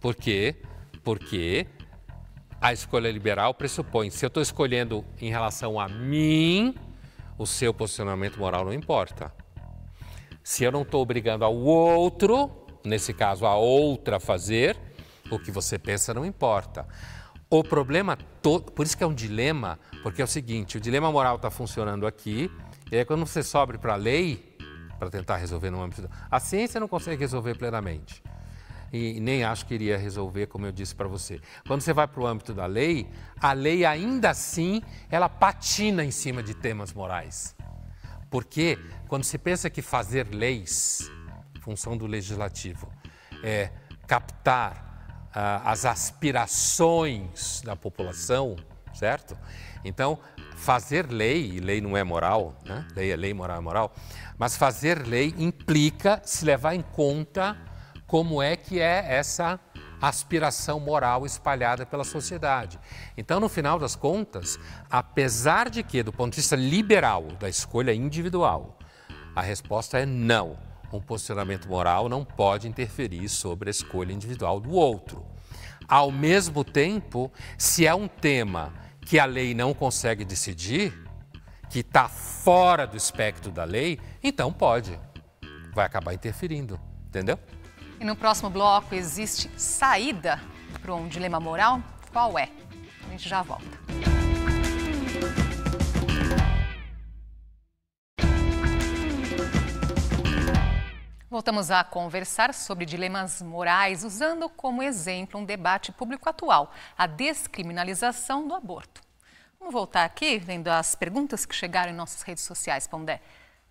Por quê? Porque a escolha liberal pressupõe, se eu estou escolhendo em relação a mim, o seu posicionamento moral não importa. Se eu não estou obrigando ao outro, nesse caso a outra, a fazer, o que você pensa não importa. O problema todo, por isso que é um dilema, porque é o seguinte, o dilema moral está funcionando aqui, e aí quando você sobe para a lei, para tentar resolver no âmbito... A ciência não consegue resolver plenamente. E nem acho que iria resolver, como eu disse para você. Quando você vai para o âmbito da lei, a lei ainda assim, ela patina em cima de temas morais. Porque quando se pensa que fazer leis, função do legislativo, é captar ah, as aspirações da população, certo? Então, fazer lei, e lei não é moral, né? Lei é lei, moral é moral, mas fazer lei implica se levar em conta como é que é essa aspiração moral espalhada pela sociedade. Então, no final das contas, apesar de que, do ponto de vista liberal, da escolha individual, a resposta é não. Um posicionamento moral não pode interferir sobre a escolha individual do outro. Ao mesmo tempo, se é um tema que a lei não consegue decidir, que está fora do espectro da lei, então pode. Vai acabar interferindo, entendeu? E no próximo bloco, existe saída para um dilema moral? Qual é? A gente já volta. Voltamos a conversar sobre dilemas morais, usando como exemplo um debate público atual, a descriminalização do aborto. Vamos voltar aqui, vendo as perguntas que chegaram em nossas redes sociais, Pondé.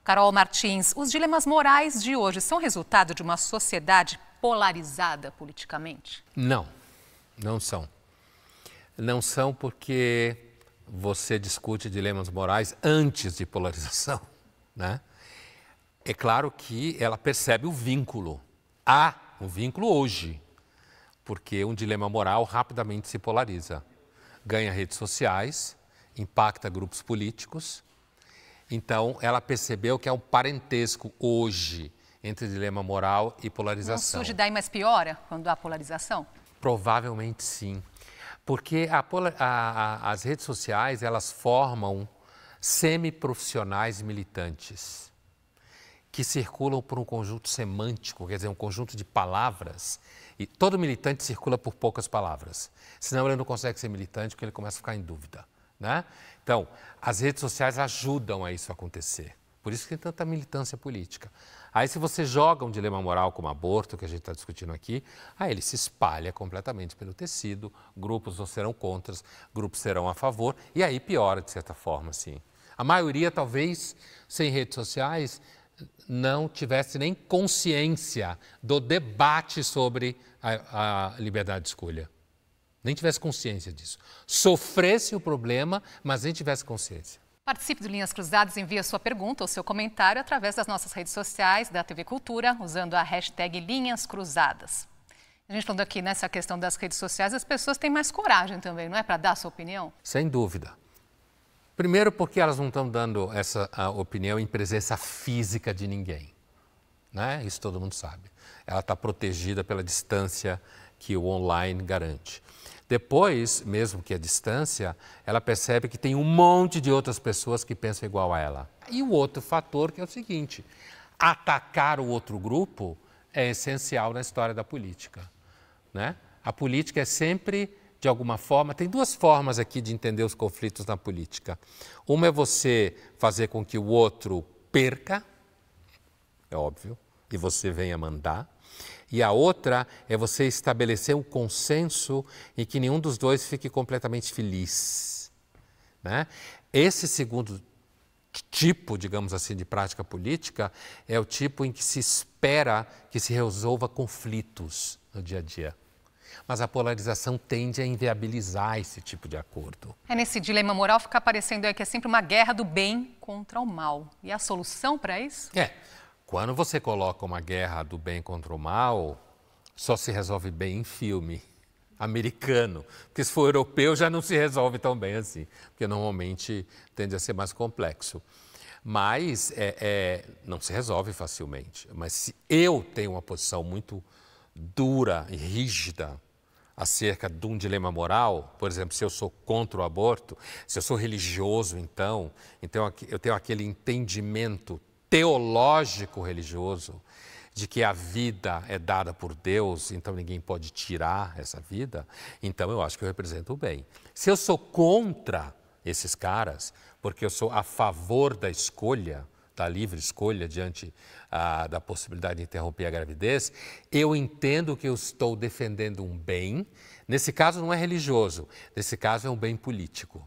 Carol Martins, os dilemas morais de hoje são resultado de uma sociedade polarizada politicamente? Não, não são. Não são porque você discute dilemas morais antes de polarização, né? É claro que ela percebe o vínculo. Há um vínculo hoje, porque um dilema moral rapidamente se polariza. Ganha redes sociais, impacta grupos políticos. Então, ela percebeu que há um parentesco hoje entre dilema moral e polarização. Não surge daí, mas piora quando há polarização? Provavelmente sim, porque a, a, a, as redes sociais, elas formam semiprofissionais militantes que circulam por um conjunto semântico, quer dizer, um conjunto de palavras. E todo militante circula por poucas palavras, senão ele não consegue ser militante porque ele começa a ficar em dúvida, né? Então, as redes sociais ajudam a isso acontecer. Por isso que tem tanta militância política. Aí, se você joga um dilema moral como aborto, que a gente está discutindo aqui, aí ele se espalha completamente pelo tecido, grupos não serão contra, grupos serão a favor, e aí piora, de certa forma, sim. A maioria, talvez, sem redes sociais, não tivesse nem consciência do debate sobre a, a liberdade de escolha. Nem tivesse consciência disso. Sofresse o problema, mas nem tivesse consciência. Participe do Linhas Cruzadas, envie a sua pergunta ou seu comentário através das nossas redes sociais, da T V Cultura, usando a hashtag Linhas Cruzadas. A gente falando aqui nessa questão das redes sociais, as pessoas têm mais coragem também, não é? Para dar a sua opinião? Sem dúvida. Primeiro porque elas não estão dando essa opinião em presença física de ninguém, né? Isso todo mundo sabe. Ela está protegida pela distância que o online garante. Depois, mesmo que a distância, ela percebe que tem um monte de outras pessoas que pensam igual a ela. E o outro fator que é o seguinte, atacar o outro grupo é essencial na história da política, né? A política é sempre, de alguma forma, tem duas formas aqui de entender os conflitos na política. Uma é você fazer com que o outro perca, é óbvio, e você venha mandar. E a outra é você estabelecer um consenso em que nenhum dos dois fique completamente feliz, né? Esse segundo tipo, digamos assim, de prática política é o tipo em que se espera que se resolva conflitos no dia a dia. Mas a polarização tende a inviabilizar esse tipo de acordo. É nesse dilema moral ficar aparecendo aí que é sempre uma guerra do bem contra o mal. E a solução para isso? É. Quando você coloca uma guerra do bem contra o mal, só se resolve bem em filme americano. Porque se for europeu já não se resolve tão bem assim, porque normalmente tende a ser mais complexo. Mas é, é, não se resolve facilmente. Mas se eu tenho uma posição muito dura e rígida acerca de um dilema moral, por exemplo, se eu sou contra o aborto, se eu sou religioso, então, então eu tenho aquele entendimento teológico religioso de que a vida é dada por Deus, então ninguém pode tirar essa vida, então eu acho que eu represento o bem. Se eu sou contra esses caras, porque eu sou a favor da escolha, da livre escolha diante ah, da possibilidade de interromper a gravidez, eu entendo que eu estou defendendo um bem, nesse caso não é religioso, nesse caso é um bem político,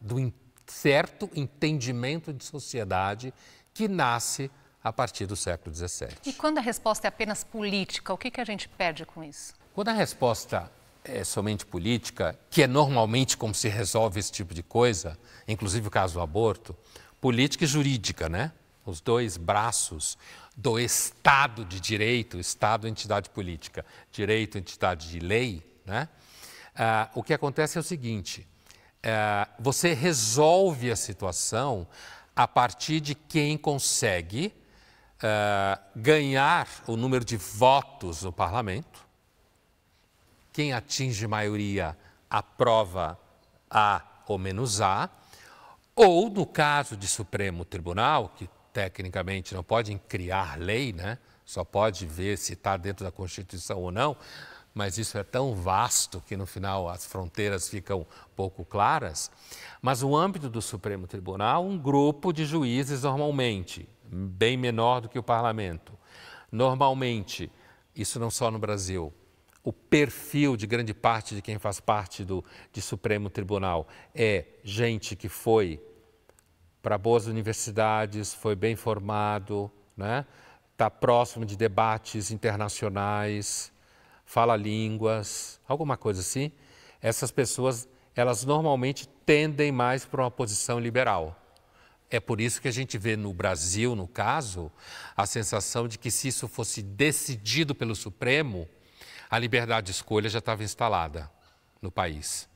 do certo entendimento de sociedade que nasce a partir do século dezessete. E quando a resposta é apenas política, o que, que a gente perde com isso? Quando a resposta é somente política, que é normalmente como se resolve esse tipo de coisa, inclusive o caso do aborto, política e jurídica, né? Os dois braços do Estado de Direito, Estado, entidade política, Direito, entidade de lei, né? Ah, o que acontece é o seguinte, ah, você resolve a situação a partir de quem consegue uh, ganhar o número de votos no parlamento, quem atinge maioria aprova A ou menos A, ou no caso de Supremo Tribunal, que tecnicamente não pode criar lei, né? Só pode ver se está dentro da Constituição ou não, mas isso é tão vasto que no final as fronteiras ficam pouco claras. Mas o âmbito do Supremo Tribunal, um grupo de juízes normalmente, bem menor do que o parlamento. Normalmente, isso não só no Brasil, o perfil de grande parte de quem faz parte do de Supremo Tribunal é gente que foi para boas universidades, foi bem formado, né? Está próximo de debates internacionais, fala línguas, alguma coisa assim. Essas pessoas, elas normalmente tendem mais para uma posição liberal. É por isso que a gente vê no Brasil, no caso, a sensação de que se isso fosse decidido pelo Supremo, a liberdade de escolha já estava instalada no país.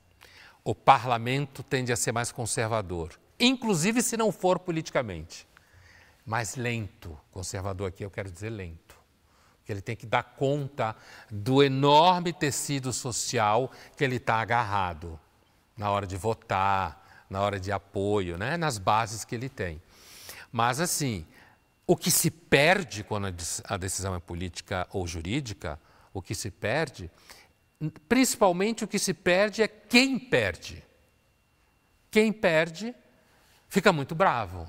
O parlamento tende a ser mais conservador, inclusive se não for politicamente. Mais lento, conservador aqui eu quero dizer lento, porque ele tem que dar conta do enorme tecido social que ele está agarrado na hora de votar, na hora de apoio, né? Nas bases que ele tem. Mas assim, o que se perde quando a decisão é política ou jurídica, o que se perde, principalmente o que se perde é quem perde. Quem perde fica muito bravo,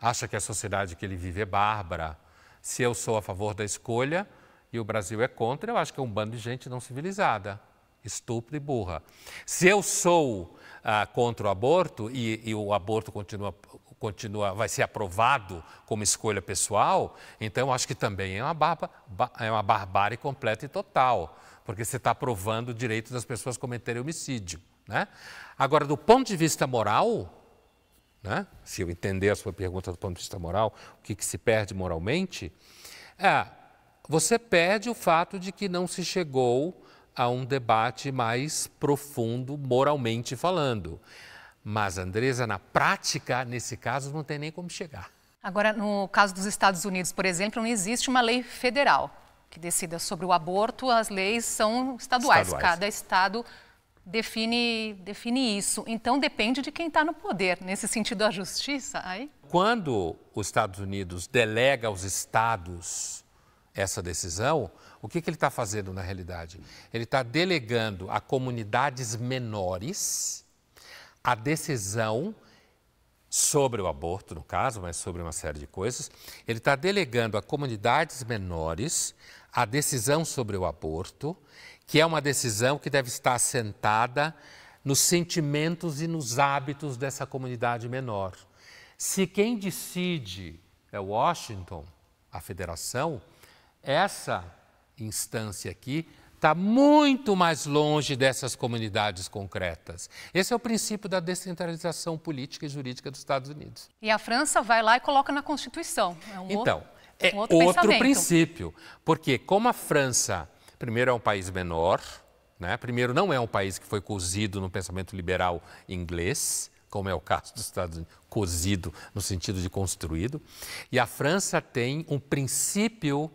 acha que a sociedade que ele vive é bárbara. Se eu sou a favor da escolha e o Brasil é contra, eu acho que é um bando de gente não civilizada, estúpida e burra. Se eu sou ah, contra o aborto e, e o aborto continua, continua, vai ser aprovado como escolha pessoal, então eu acho que também é uma, barba, é uma barbárie completa e total, porque você está aprovando o direito das pessoas cometerem homicídio, né? Agora, do ponto de vista moral, né? Se eu entender a sua pergunta do ponto de vista moral, o que, que se perde moralmente, é, você perde o fato de que não se chegou a um debate mais profundo moralmente falando. Mas, Andresa, na prática, nesse caso, não tem nem como chegar. Agora, no caso dos Estados Unidos, por exemplo, não existe uma lei federal que decida sobre o aborto, as leis são estaduais, estaduais. Cada estado Define, define isso. Então, depende de quem está no poder. Nesse sentido, a justiça, aí? Quando os Estados Unidos delega aos estados essa decisão, o que, que ele está fazendo na realidade? Ele está delegando a comunidades menores a decisão sobre o aborto, no caso, mas sobre uma série de coisas. Ele está delegando a comunidades menores a decisão sobre o aborto, que é uma decisão que deve estar assentada nos sentimentos e nos hábitos dessa comunidade menor. Se quem decide é Washington, a federação, essa instância aqui está muito mais longe dessas comunidades concretas. Esse é o princípio da descentralização política e jurídica dos Estados Unidos. E a França vai lá e coloca na Constituição. É um então, outro, é um outro, outro princípio, porque como a França... Primeiro, é um país menor, né? Primeiro, não é um país que foi cozido no pensamento liberal inglês, como é o caso dos Estados Unidos, cozido no sentido de construído. E a França tem um princípio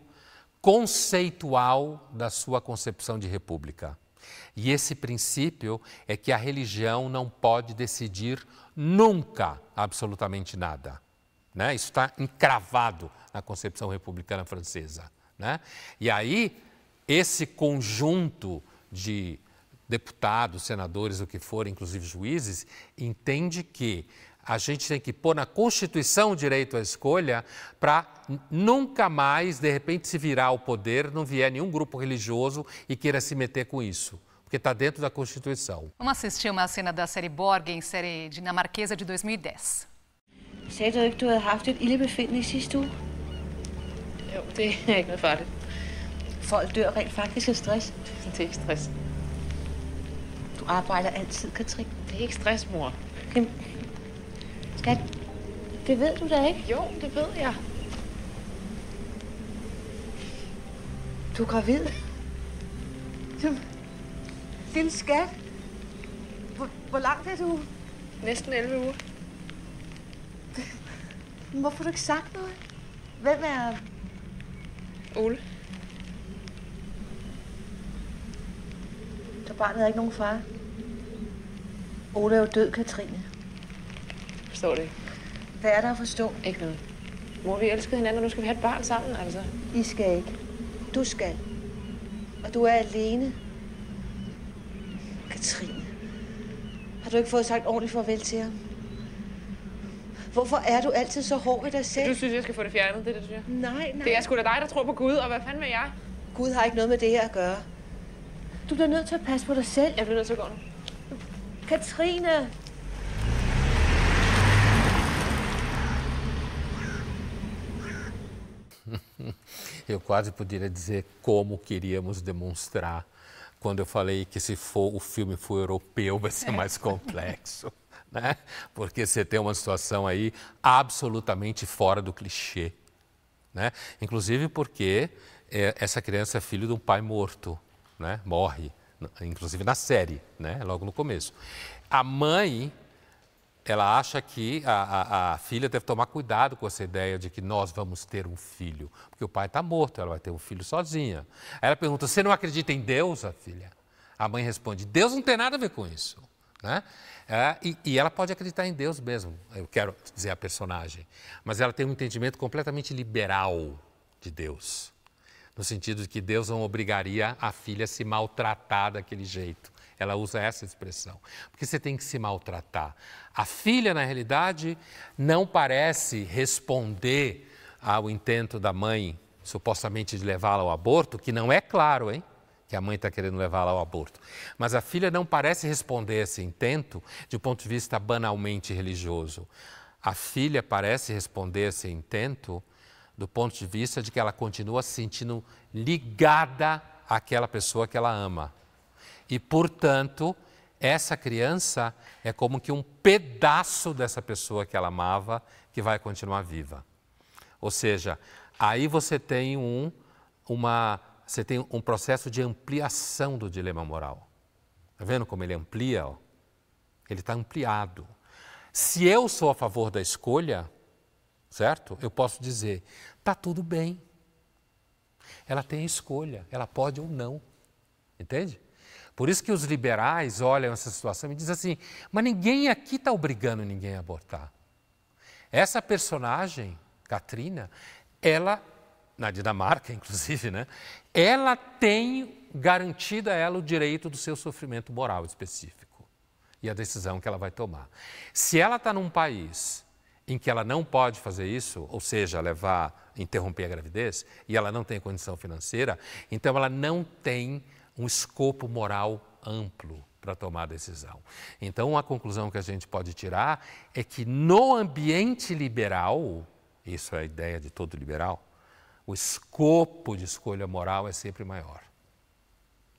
conceitual da sua concepção de república. E esse princípio é que a religião não pode decidir nunca absolutamente nada, né? Isso está encravado na concepção republicana francesa, né? E aí... esse conjunto de deputados, senadores, o que for, inclusive juízes, entende que a gente tem que pôr na Constituição o direito à escolha para nunca mais, de repente, se virar ao poder, não vier nenhum grupo religioso e queira se meter com isso, porque está dentro da Constituição. Vamos assistir uma cena da série Borg, em série dinamarquesa de dois mil e dez. Você disse que você haft et ildebefindende sidst uge? Jo, det er ikke noget for det. Folk dør rent faktisk af stress. Det er ikke stress. Du arbejder altid, Katrine. Det er ikke stress, mor. Jamen, skat, det ved du da ikke? Jo, det ved jeg. Du er gravid. Jamen, din skat. Hvor, hvor langt er du? Næsten elleve uger. Hvorfor har du ikke sagt noget? Hvem er... Ole. Så barnet er ikke nogen far. Ole er jo død, Katrine. Forstår det ikke. Hvad er der at forstå? Ikke noget. Mor, vi elskede hinanden, og nu skal vi have et barn sammen, altså. I skal ikke. Du skal. Og du er alene. Katrine. Har du ikke fået sagt ordentligt farvel til ham? Hvorfor er du altid så hård ved dig selv? Du synes, jeg skal få det fjernet, det der, synes jeg. Nej, nej. Det er sgu da dig, der tror på Gud, og hvad fanden med jer? Gud har ikke noget med det her at gøre. Du bliver nødt til at passe på dig selv. Jeg bliver nødt til at gå nu. Katrine! Eu quase poderia dizer como queríamos demonstrar quando eu falei que se for o filme for europeu vai ser mais complexo, né? Porque você tem uma situação aí absolutamente fora do clichê, né? Inclusive porque é, essa criança é filho de um pai morto, né? Morre, inclusive na série, né? Logo no começo. A mãe, ela acha que a, a, a filha deve tomar cuidado com essa ideia de que nós vamos ter um filho, porque o pai está morto, ela vai ter um filho sozinha. Aí ela pergunta, você não acredita em Deus, a filha? A mãe responde, Deus não tem nada a ver com isso, né? É, e, e ela pode acreditar em Deus mesmo, eu quero dizer a personagem, mas ela tem um entendimento completamente liberal de Deus, no sentido de que Deus não obrigaria a filha a se maltratar daquele jeito. Ela usa essa expressão, porque você tem que se maltratar. A filha, na realidade, não parece responder ao intento da mãe, supostamente de levá-la ao aborto, que não é claro, hein? Que a mãe está querendo levá-la ao aborto. Mas a filha não parece responder esse intento de um ponto de vista banalmente religioso. A filha parece responder esse intento do ponto de vista de que ela continua se sentindo ligada àquela pessoa que ela ama. E, portanto, essa criança é como que um pedaço dessa pessoa que ela amava que vai continuar viva. Ou seja, aí você tem um, uma, você tem um processo de ampliação do dilema moral. Está vendo como ele amplia? Ó? Ele está ampliado. Se eu sou a favor da escolha, certo? Eu posso dizer, está tudo bem. Ela tem a escolha, ela pode ou não. Entende? Por isso que os liberais olham essa situação e dizem assim, mas ninguém aqui está obrigando ninguém a abortar. Essa personagem, Katrine, ela, na Dinamarca inclusive, né, ela tem garantido a ela o direito do seu sofrimento moral específico e a decisão que ela vai tomar. Se ela está num país em que ela não pode fazer isso, ou seja, levar, interromper a gravidez, e ela não tem condição financeira, então ela não tem um escopo moral amplo para tomar a decisão. Então, a conclusão que a gente pode tirar é que no ambiente liberal, isso é a ideia de todo liberal, o escopo de escolha moral é sempre maior.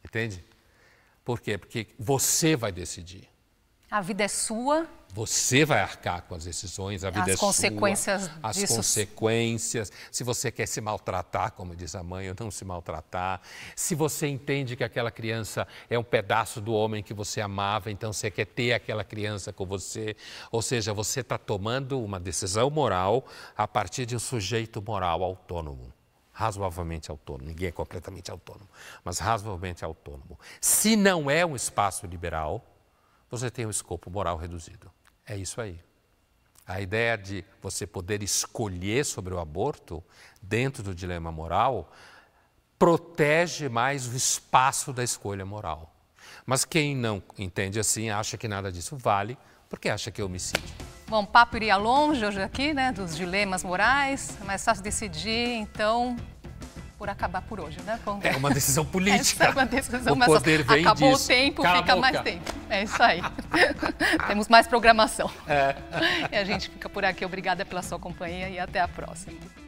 Entende? Por quê? Porque você vai decidir. A vida é sua. Você vai arcar com as decisões, a vida é sua. As consequências disso. As consequências. Se você quer se maltratar, como diz a mãe, ou não se maltratar. Se você entende que aquela criança é um pedaço do homem que você amava, então você quer ter aquela criança com você. Ou seja, você está tomando uma decisão moral a partir de um sujeito moral autônomo. Razoavelmente autônomo. Ninguém é completamente autônomo, mas razoavelmente autônomo. Se não é um espaço liberal, você tem um escopo moral reduzido. É isso aí. A ideia de você poder escolher sobre o aborto, dentro do dilema moral, protege mais o espaço da escolha moral. Mas quem não entende assim, acha que nada disso vale, porque acha que é homicídio. Bom, o papo iria longe hoje aqui, né, dos dilemas morais, mas só se decidir, então... por acabar por hoje, né? Como... É uma decisão política. É uma decisão, o poder vem disso. Acabou o tempo, fica mais tempo. É isso aí. Temos mais programação. É. E a gente fica por aqui. Obrigada pela sua companhia e até a próxima.